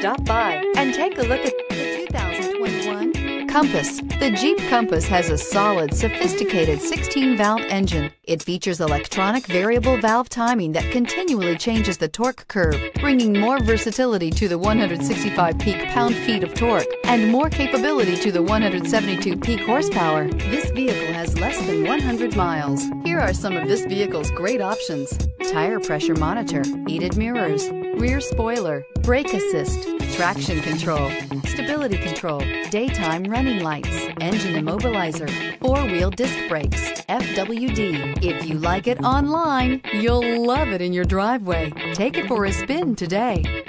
Stop by and take a look at the 2021 Compass. The Jeep Compass has a solid, sophisticated 16-valve engine. It features electronic variable valve timing that continually changes the torque curve, bringing more versatility to the 165 peak pound-feet of torque and more capability to the 172 peak horsepower. This vehicle has less than 100 miles. Here are some of this vehicle's great options: tire pressure monitor, heated mirrors, rear spoiler, brake assist, traction control, stability control, daytime running lights, engine immobilizer, four-wheel disc brakes, FWD. If you like it online, you'll love it in your driveway. Take it for a spin today.